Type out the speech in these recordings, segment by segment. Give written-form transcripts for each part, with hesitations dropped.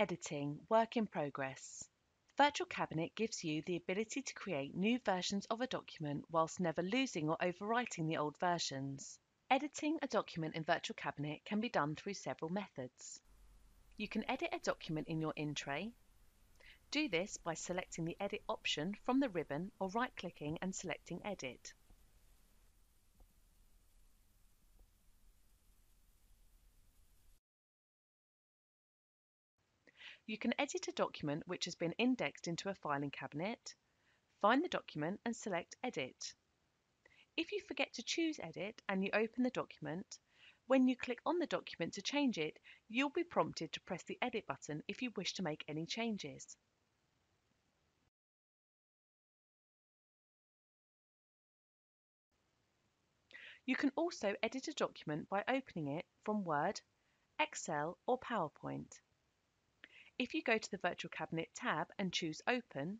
editing, work in progress. Virtual Cabinet gives you the ability to create new versions of a document whilst never losing or overwriting the old versions. Editing a document in Virtual Cabinet can be done through several methods. You can edit a document in your in tray. Do this by selecting the Edit option from the ribbon or right-clicking and selecting Edit. You can edit a document which has been indexed into a filing cabinet. Find the document and select Edit. If you forget to choose Edit and you open the document, when you click on the document to change it, you'll be prompted to press the Edit button if you wish to make any changes. You can also edit a document by opening it from Word, Excel or PowerPoint. If you go to the Virtual Cabinet tab and choose Open,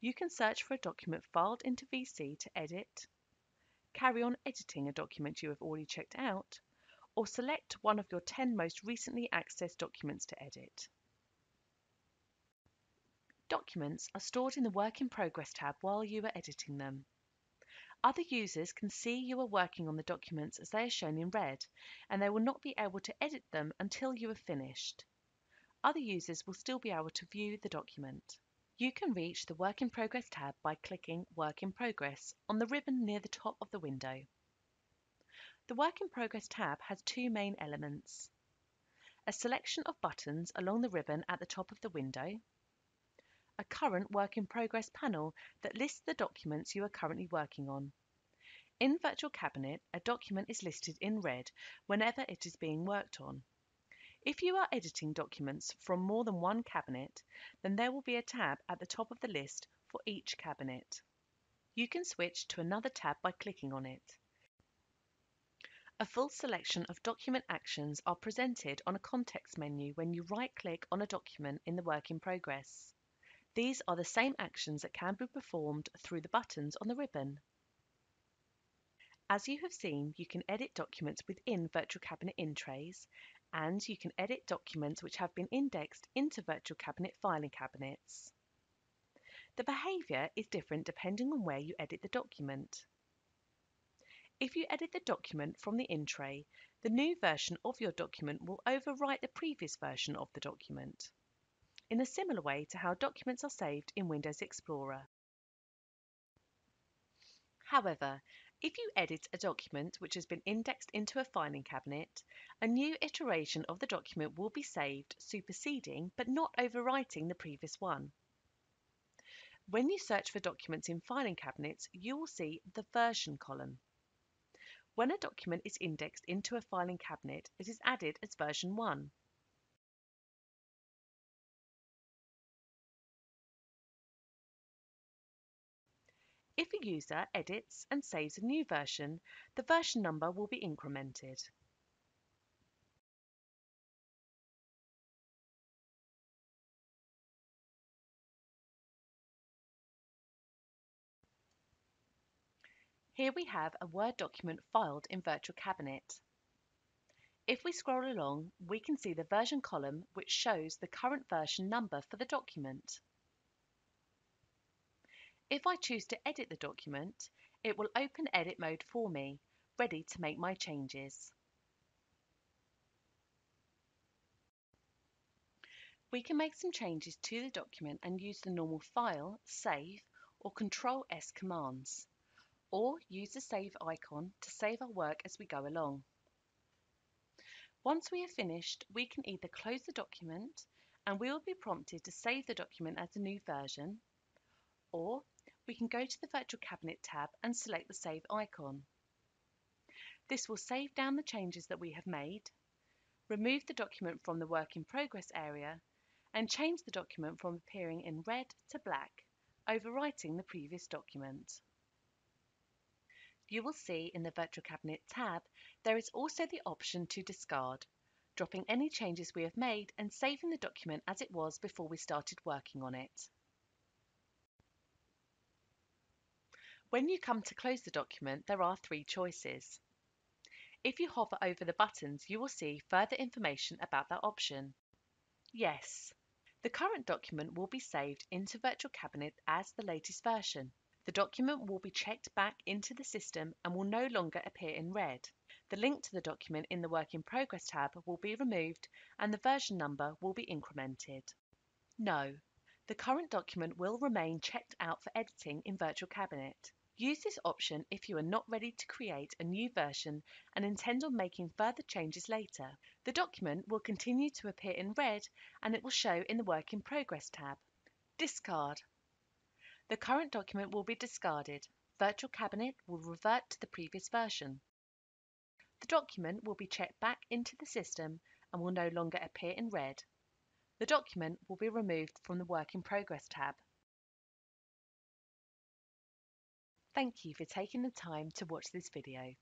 you can search for a document filed into VC to edit, carry on editing a document you have already checked out, or select one of your 10 most recently accessed documents to edit. Documents are stored in the Work in Progress tab while you are editing them. Other users can see you are working on the documents as they are shown in red, and they will not be able to edit them until you have finished. Other users will still be able to view the document. You can reach the Work in Progress tab by clicking Work in Progress on the ribbon near the top of the window. The Work in Progress tab has two main elements: a selection of buttons along the ribbon at the top of the window, a current Work in Progress panel that lists the documents you are currently working on. In Virtual Cabinet, a document is listed in red whenever it is being worked on. If you are editing documents from more than one cabinet, then there will be a tab at the top of the list for each cabinet. You can switch to another tab by clicking on it. A full selection of document actions are presented on a context menu when you right-click on a document in the Work in Progress. These are the same actions that can be performed through the buttons on the ribbon. As you have seen, you can edit documents within Virtual Cabinet in trays, and you can edit documents which have been indexed into Virtual Cabinet filing cabinets. The behaviour is different depending on where you edit the document. If you edit the document from the in tray, the new version of your document will overwrite the previous version of the document, in a similar way to how documents are saved in Windows Explorer. However, if you edit a document which has been indexed into a filing cabinet, a new iteration of the document will be saved, superseding but not overwriting the previous one. When you search for documents in filing cabinets, you will see the version column. When a document is indexed into a filing cabinet, it is added as version 1. If a user edits and saves a new version, the version number will be incremented. Here we have a Word document filed in Virtual Cabinet. If we scroll along, we can see the version column which shows the current version number for the document. If I choose to edit the document, it will open edit mode for me, ready to make my changes. We can make some changes to the document and use the normal File, Save or Ctrl+S commands, or use the save icon to save our work as we go along. Once we have finished, we can either close the document and we will be prompted to save the document as a new version, or we can go to the Virtual Cabinet tab and select the Save icon. This will save down the changes that we have made, remove the document from the Work in Progress area, and change the document from appearing in red to black, overwriting the previous document. You will see in the Virtual Cabinet tab there is also the option to discard, dropping any changes we have made and saving the document as it was before we started working on it. When you come to close the document, there are 3 choices. If you hover over the buttons, you will see further information about that option. Yes. The current document will be saved into Virtual Cabinet as the latest version. The document will be checked back into the system and will no longer appear in red. The link to the document in the Work in Progress tab will be removed and the version number will be incremented. No. The current document will remain checked out for editing in Virtual Cabinet. Use this option if you are not ready to create a new version and intend on making further changes later. The document will continue to appear in red and it will show in the Work in Progress tab. Discard. The current document will be discarded. Virtual Cabinet will revert to the previous version. The document will be checked back into the system and will no longer appear in red. The document will be removed from the Work in Progress tab. Thank you for taking the time to watch this video.